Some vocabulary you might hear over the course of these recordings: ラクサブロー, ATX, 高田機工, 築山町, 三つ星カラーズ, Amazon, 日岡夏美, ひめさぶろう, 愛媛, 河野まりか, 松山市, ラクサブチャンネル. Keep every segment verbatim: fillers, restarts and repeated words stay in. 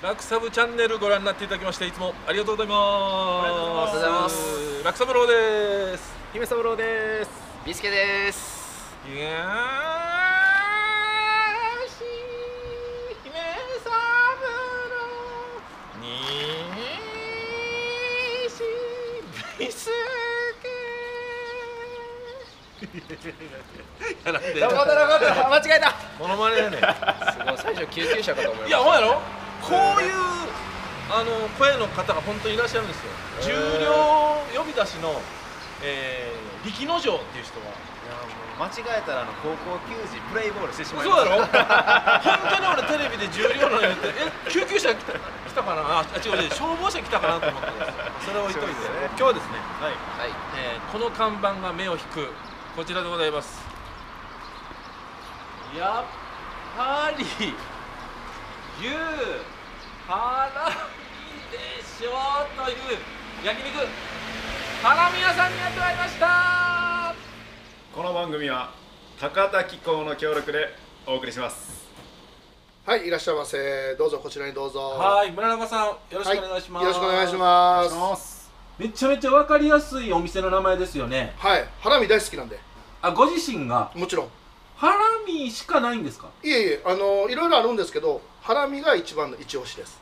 ラクサブチャンネルご覧になっていただきましていつもありがとうございます。ラクサブローです。姫サブローです。ビスケです。いやーしー姫サブローにーしービスケーやらんで。間違えた。モノマネやねん。すごい最初救急車かと思いました。いやお前やろ。こういうあの声の方が本当にいらっしゃるんですよ。重量呼び出しの、えー、力の城っていう人は。いやもう間違えたらあの高校球児プレイボールしてしまいました。そうだろ本当に俺テレビで重量のやってえ救急車来たかなあ違う違う消防車来たかなと思ってそれを置いといて、ね、今日はですね、はいはいえー、この看板が目を引くこちらでございます。やっぱり牛ハラミでしょうという焼肉ハラミ屋さんにやってまいりました。この番組は高田機工の協力でお送りします。はいいらっしゃいませ。どうぞこちらにどうぞ。はい村中さんよろしくお願いします、はい、よろしくお願いします, お願いします。めちゃめちゃ分かりやすいお店の名前ですよね。はいハラミ大好きなんで。あご自身がもちろんハラミしかないんですか。いえいえあのいろいろあるんですけどハラミが一番の一押しです。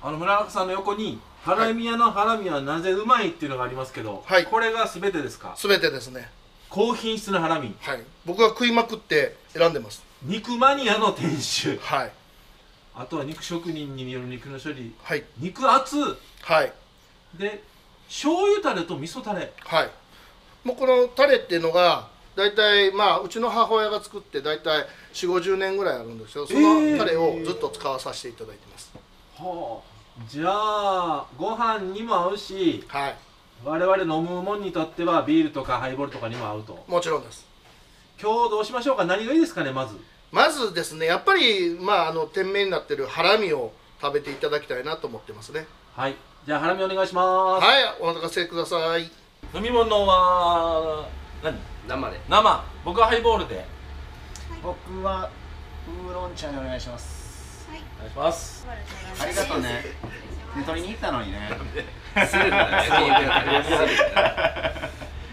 あの村中さんの横にハラミ屋のハラミはなぜうまいっていうのがありますけど、はい、これが全てですか。全てですね。高品質のハラミ、はい、僕が食いまくって選んでます。肉マニアの店主、はい、あとは肉職人による肉の処理、はい、肉厚、はい、で醤油タレと味噌タレ、はい、もうこのタレっていうのがだいたいまあうちの母親が作ってだいたいよんじゅうごじゅうねんぐらいあるんですけどそのタレをずっと使わさせていただいてます、えー、はあ、じゃあご飯にも合うし、はい、我々飲むもんにとってはビールとかハイボールとかにも合うと。もちろんです。今日どうしましょうか。何がいいですかね。まずまずですねやっぱりまああの店名になってるハラミを食べていただきたいなと思ってますね。はいじゃあハラミお願いします。はいお任せください。飲み物は何生で。生僕はハイボールで、はい、僕はウーロン茶でお願いします。はいお願いします。ありがとうね。取りに行ったのにね。するんだね。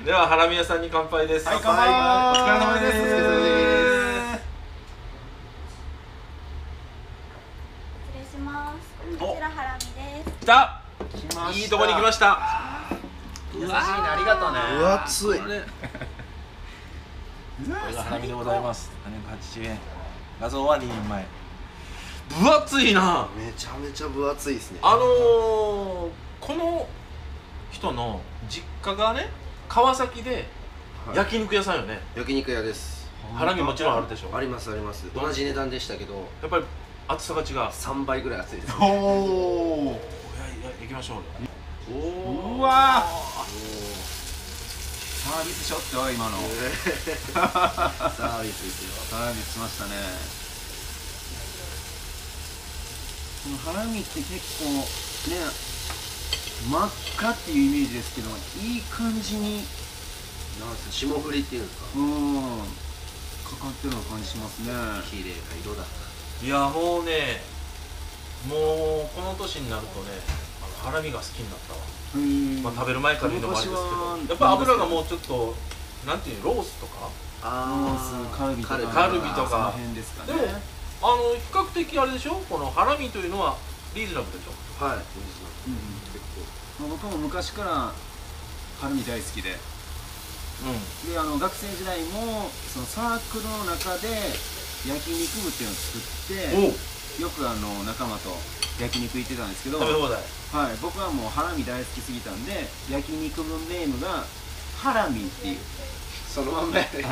ではハラミ屋さんに乾杯です。はい乾杯。お疲れ様です。お疲れ様です。失礼します。こちらハラミです。来た来ました。いいとこに来ました。優しいね。ありがとうね。分厚いこれがハラミでございます。ななひゃくはちじゅうえん。画像はににんまえ。分厚いな。めちゃめちゃ分厚いですね。あのー、この人の実家がね、川崎で焼肉屋さんよね。はい、焼肉屋です。ハラミもちろんあるでしょ。ありますあります。同じ値段でしたけど、やっぱり厚さが違う。さんばいぐらい厚いです、ね。おお。いやいや行きましょう。おお。うわー。サービスショットは今のサービスですよ。サービスしましたね。このハラミって結構ね真っ赤っていうイメージですけどいい感じになんですか霜降りっていうかうんかかってるような感じしますね。綺麗な色だ。いやもうねもうこの年になるとねハラミが好きになったわ。まあ食べる前から言うのもあれですけどやっぱ油がもうちょっとなんていうロースとかカルビとかでもあの比較的あれでしょこのハラミというのはリーズナブルでしょ。はいリーズナブル。僕も昔からハラミ大好きでであの学生時代もそのサークルの中で焼肉部っていうのを作ってよくあの仲間と焼肉行ってたんですけど食べ放題。はい、僕はもうハラミ大好きすぎたんで焼肉のネームがハラミっていうそのまんまやね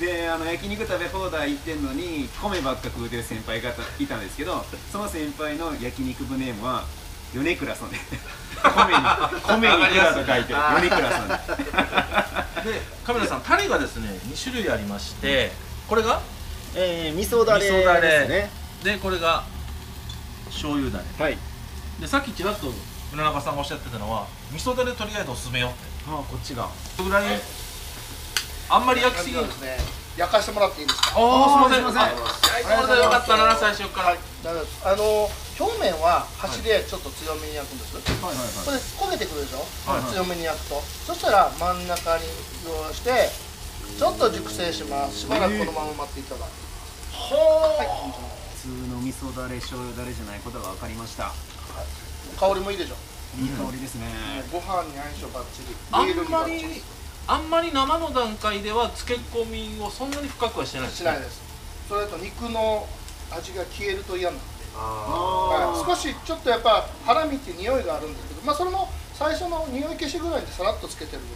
であの焼肉食べ放題行ってんのに米ばっか食うてる先輩がいたんですけどその先輩の焼肉部ネームは米倉さんで米に米に倉と書いて米倉さんででカメラさんタレがですねにしゅるいありましてこれが、えー、味噌だれですね。でこれが醤油だね、はい、でさっきちらっと村中さんがおっしゃってたのは味噌だれとりあえずおすすめよって。ああこっちがこれぐらいあんまり焼きすぎるんですね。焼かしてもらっていいですか。ああ、すみません。これでよかったな、最初から。あの表面は箸でちょっと強めに焼くんです。はいはいはい。これ焦げてくるでしょ。強めに焼くと、そしたら真ん中に移動してちょっと熟成します。しばらくこのまま待っていただいて。はあ。普通の味噌だれ、醤油だれじゃないことが分かりました。香りもいいでしょ。いい香りですね。ご飯に相性バッチリ。あんまりあんまり生の段階では漬け込みをそんなに深くはしてないです。しないです。それと肉の味が消えると嫌なんで。ああ。少しちょっとやっぱハラミって匂いがあるんですけど、まあそれも最初の匂い消しぐらいでさらっとつけてるぐ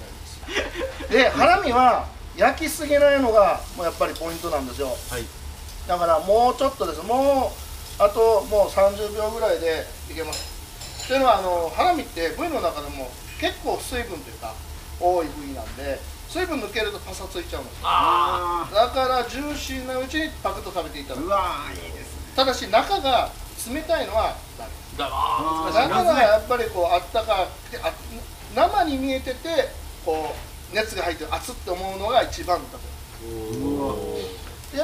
らいです。でハラミは焼きすぎないのがもうやっぱりポイントなんですよ。はい。だからもうちょっとです。もうあともうさんじゅうびょうぐらいでいけます。というのはあのハラミって部位の中でも結構水分というか多い部位なんで、水分抜けるとパサついちゃうんですよ。だからジューシーなうちにパクッと食べていただく。うわー、いいですね。ただし中が冷たいのはダメだからやっぱりこうあったかくて、あ生に見えててこう熱が入って熱って思うのが一番だとっていう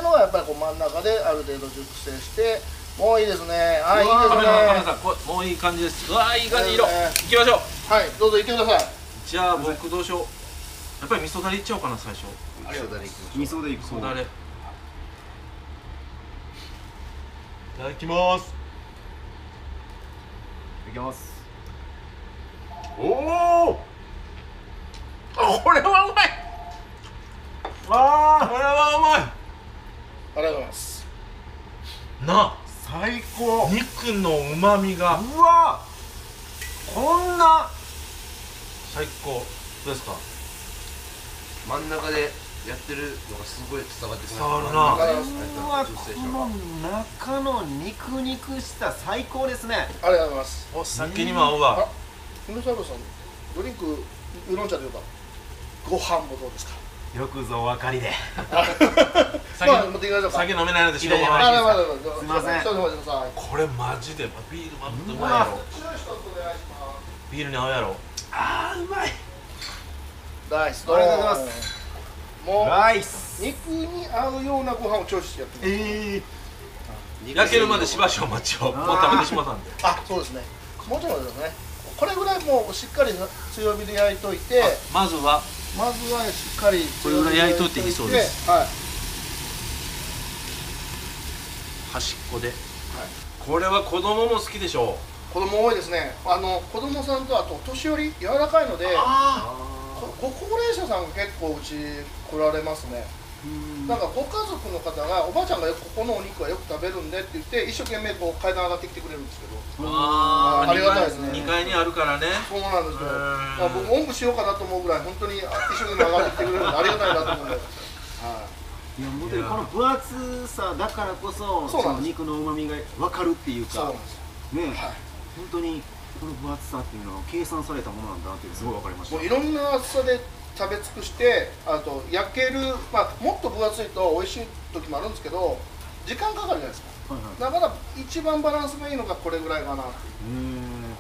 のがやっぱりこう真ん中である程度熟成して。もういいですね。はい、いいですね。カメラさん、これもういい感じです。うわあ、いい感じ色。行きましょう。はい、どうぞ行ってください。じゃあ僕どうしよう。やっぱり味噌だれいっちゃおうかな最初。味噌だれいきましょう。味噌でいく。味噌だれ。いただきます。いきます。おお。これはうまい。わあ、これはうまい。ありがとうございます。な。最高。肉の旨味が。うわ。こんな。最高。どうですか。真ん中でやってるのがすごい伝わってくる。伝わるな。この中の肉肉した最高ですね。ありがとうございます。お酒にも合うわ。ひろさん、ドリンク、ウーロン茶でよか。ご飯もどうですか。よくぞお分かりで。酒飲めないので白ご飯です。すみません。これマジでビールまたうまいやろ。ビールに合うやろ。ああうまい。ライス。ありがとうございます。もうライス。肉に合うようなご飯を調子してやってる。焼けるまでしばしお待ちを。もう食べてしまったんで。あ、そうですね。もちろんですね。これぐらいもうしっかり強火で焼いといて。まずは。まずはしっかりこれぐらい焼いといていいそうです。はい。端っこで。はい。これは子供も好きでしょう。子供多いですね。あの子供さんとあと年寄り柔らかいので、ご高齢者さんが結構うち来られますね。なんかご家族の方がおばあちゃんがよくここのお肉はよく食べるんでって言って一生懸命こう階段上がってきてくれるんですけど、ありがたいですね。にかいにあるからね。そうなんですよ。僕おんぶしようかなと思うぐらい本当に一生懸命上がってきてくれるのでありがたいなと思うんです。はい。いや本当にこの分厚さだからこそその肉の旨味が分かるっていうかね、本当にこの分厚さっていうのは計算されたものなんだなってすごい分かりました。もういろんな厚さで食べ尽くして、あと焼ける、まあもっと分厚いと美味しい時もあるんですけど、時間かかるじゃないですか。はいはい、だから一番バランスがいいのがこれぐらいかなっていう。うん。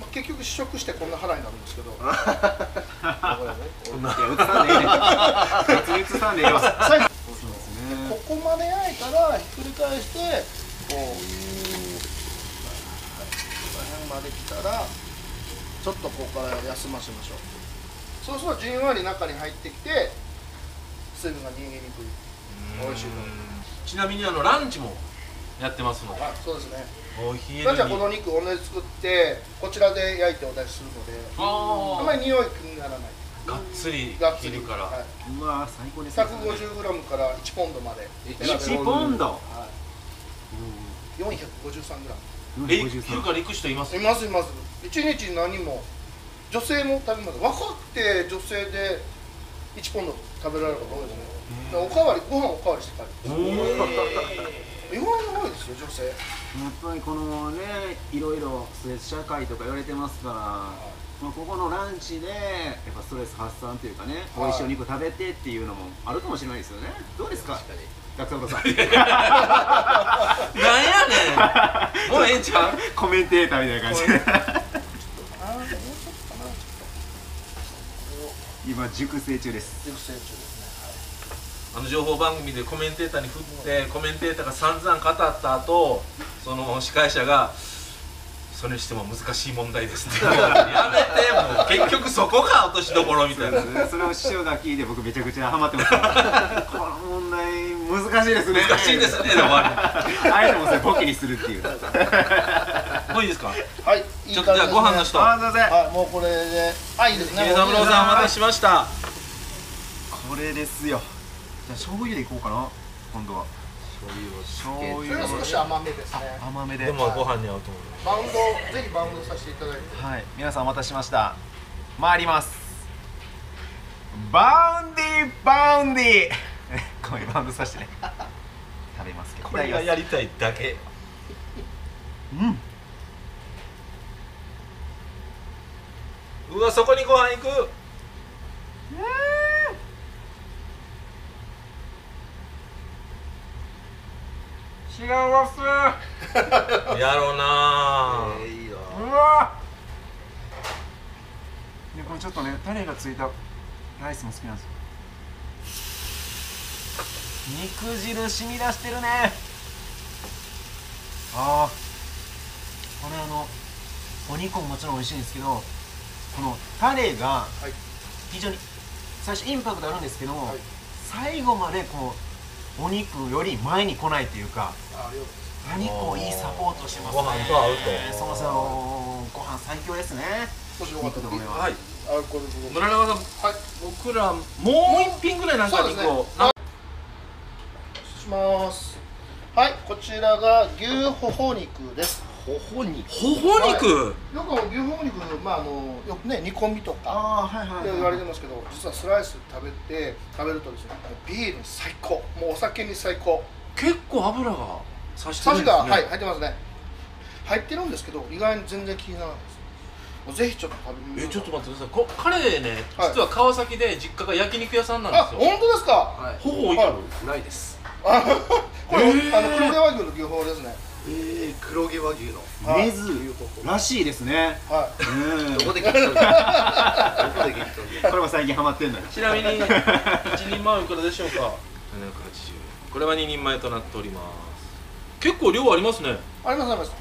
まあ結局試食してこんな腹になるんですけど。ここまで焼いたらひっくり返して、こう、この辺まで来たら。ちょっとここから休ませましょう。そうするとじんわり中に入ってきて水分が逃げにくい。美味しい。ちなみにあのランチもやってますので。あ、そうですね。お昼にランチはこの肉をね作ってこちらで焼いてお出しするので、あまり匂い気にならない。がっつり切るから。うわ最高ですね。ひゃくごじゅうグラムからいちポンドまで。いちポンド。はい。よんひゃくごじゅうさんグラム。え、昼から行く人います。いますいます。一日何も女性も食べます。若くて女性でいちポンド食べられる方多いですね。おかわりご飯おかわりして帰る。意外に多いですよ女性。やっぱりこのねいろいろストレス社会とか言われてますから、まあここのランチでやっぱストレス発散というかね、美味しいお肉食べてっていうのもあるかもしれないですよね。どうですか。なんやねん。もうええんちゃう。コメンテーターみたいな感じで。今熟成中です。熟成中ですね。あの情報番組でコメンテーターに振ってコメンテーターが散々語った後、その司会者が「それにしても難しい問題です」ってやめて、もう結局そこが落としどころみたいな。それを師匠が聞いて僕めちゃくちゃハマってますこの問題難しいですね、難しいですねで終わる。あえてもそれボケにするっていう。もういいですか。はい、ちょっとじゃあご飯の人。あ、すいません。はい、もうこれで。あ、いいですね。三郎さんお待たせしました。これですよ。じゃあ醤油でいこうかな。今度は。醤油。醤油。少し甘めですね。甘めで。でもご飯に合うと思う。バウンド、ぜひバウンドさせていただいて。はい、皆さんお待たせしました。回ります。バウンディバウンディ。これバウンドさせてね。食べますけど。これがやりたいだけ。うん。うわ、そこにご飯行く。幸せやろうな。えー、いいよ。うわで、これちょっとね、タレがついたライスも好きなんですよ。肉汁染み出してるね。ああ、これあのお肉ももちろん美味しいんですけど、このタレが非常に最初インパクトあるんですけど、はい、最後までこうお肉より前に来ないというか、お肉をいいサポートしてますね。ご飯と合うと。そもそもご飯最強ですね。もしよかったら、はい。村中さん、はい、僕らもう一品ぐらいなんか肉を。失礼します。はい、こちらが牛ほほ肉です。ほほ肉。ほほ肉。よく牛ほほ肉、まああのよくね煮込みとかって言われてますけど、実はスライス食べて食べるとですね、ビールに最高、もうお酒に最高。結構油が差してるんですね。差しが、はい、入ってますね。入ってるんですけど、意外に全然気にならないです。ぜひちょっと食べてみてください。え、ちょっと待ってください。こカレーね、実は川崎で実家が焼肉屋さんなんですよ。あ、本当ですか。はい。ほほ肉ないです。これあの黒毛和牛の牛ほほですね。えー、黒毛和牛の根津らしいですね。はい。どこで聞いたんだ。どこで聞いたんだ。これも最近ハマってんだ。ちなみに一人前いくらでしょうか。ななひゃくはちじゅうえん。これは二人前となっております。結構量ありますね。ありますあります。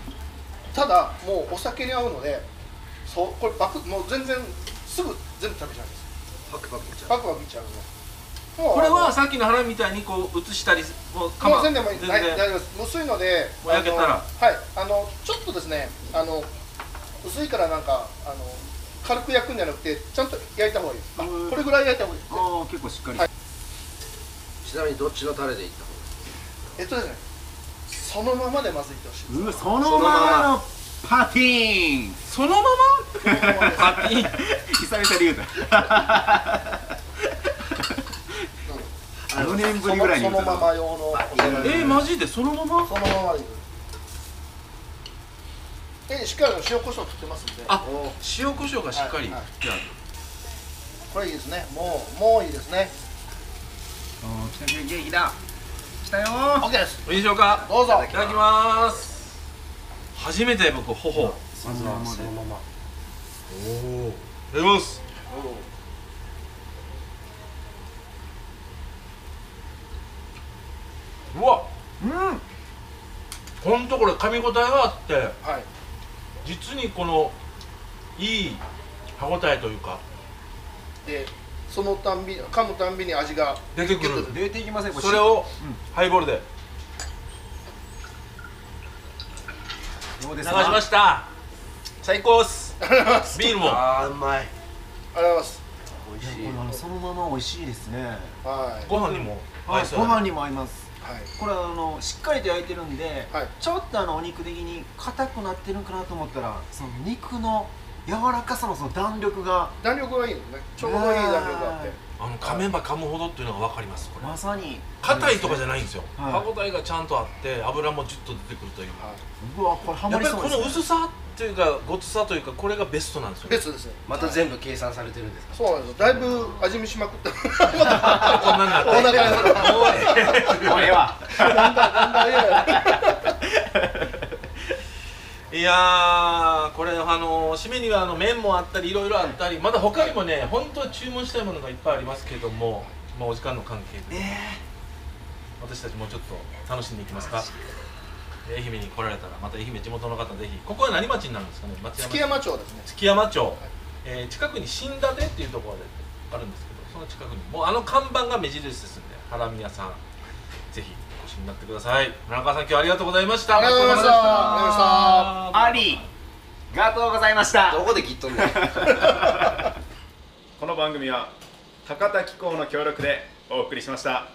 ただもうお酒に合うので、そうこれバクもう全然すぐ全部食べちゃうんです。パクパクいっちゃう。パクパクいっちゃうね。これはさっきの腹みたいにこう移したりもう構わない。もう全然大丈夫です。薄いので、焼けたら、はい、あのちょっとですね、あの薄いからなんかあの軽く焼くんじゃなくてちゃんと焼いた方がいいです。これぐらい焼いた方がいいです。ああ、結構しっかり。はい、ちなみにどっちのタレでいった方がいいですか。えっとですね、そのままでまずいってほしい。うん、そのままのパティーン。そのまま？パティーン。久々に言うた。ごねんぶりぐらいにそのまま用のえー、マジでそのままそのままでしっかり塩コショウ振ってますんで、あ、塩コショウがしっかり振ってある。これいいですね。もうもういいですね。おー、来た来た来た来たよー。 OK です。いいでしょうか。どうぞいただきます。初めて僕頬そのままそのまま。おお、いただきます。うわ、うん、ほんとこれ噛み応えがあって、はい、実にこのいい歯応えというかで、そのたんび噛むたんびに味が出てくる。出てきません。それを、うん、ハイボールでどうですか。流しました。最高っす。ビールもあー、うまい。ありがとうございます。美味しい。これそのまま美味しいですね。はい、ご飯にも合いそう。ご飯にも合います。これあのしっかりと焼いてるんで、ちょっとあのお肉的に硬くなってるかなと思ったら、その肉の柔らかさのその弾力が弾力がいいのね。ちょうどいい弾力があって、あの噛めば噛むほどっていうのが分かります。これまさに硬いとかじゃないんですよ。歯応えがちゃんとあって脂もじゅっと出てくるという。うわ、これハマりそうですね。やっぱりこの薄さというかごつさというか、これがベストなんですよ。ベストですね。また全部計算されてるんですか。そうなんです。だいぶ味見しまくった。こんなんなって。お腹が。おい。は。だんだんだんだん嫌。いやー、これあの締めにはあの麺もあったりいろいろあったり、まだ他にもね、本当注文したいものがいっぱいありますけれども、まあ、お時間の関係で、えー、私たちもうちょっと楽しんでいきますか。愛媛に来られたら、また愛媛地元の方ぜひ。ここは何町になるんですかね。松山、築山町ですね。築山町、はい、えー、近くに新館っていうところであるんですけど、その近くにもうあの看板が目印ですんで、ハラミ屋さんぜひお越しになってください。村川さん、今日はありがとうございました。ありがとうございました。ありがとうございました。どこで切っとんねん。この番組は高田機工の協力でお送りしました。